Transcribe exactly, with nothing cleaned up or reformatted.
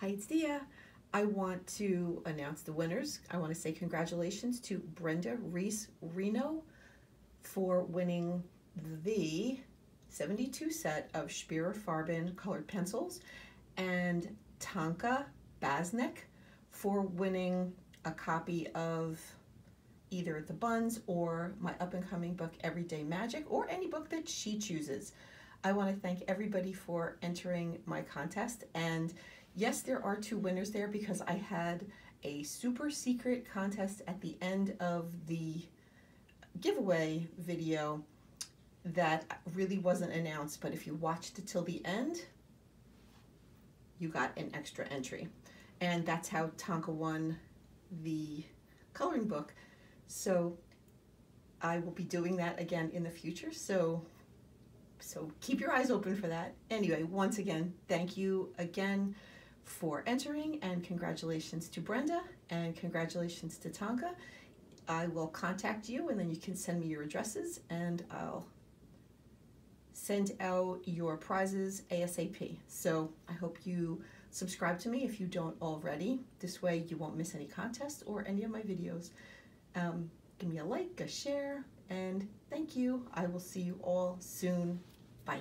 Hi, it's Dia. I want to announce the winners. I want to say congratulations to Brenda Reese Reno for winning the seventy-two set of Spira Farben colored pencils, and Tonka Basnik for winning a copy of either the buns or my up-and-coming book, Everyday Magic, or any book that she chooses. I want to thank everybody for entering my contest. And yes, there are two winners there because I had a super secret contest at the end of the giveaway video that really wasn't announced, but if you watched it till the end, you got an extra entry. And that's how Tonka won the coloring book. So I will be doing that again in the future. So, so keep your eyes open for that. Anyway, once again, thank you again for entering, and congratulations to Brenda and congratulations to Tonka. I will contact you and then you can send me your addresses and I'll send out your prizes ASAP. So I hope you subscribe to me if you don't already. This way you won't miss any contests or any of my videos. Um, give me a like, a share, and thank you. I will see you all soon. Bye.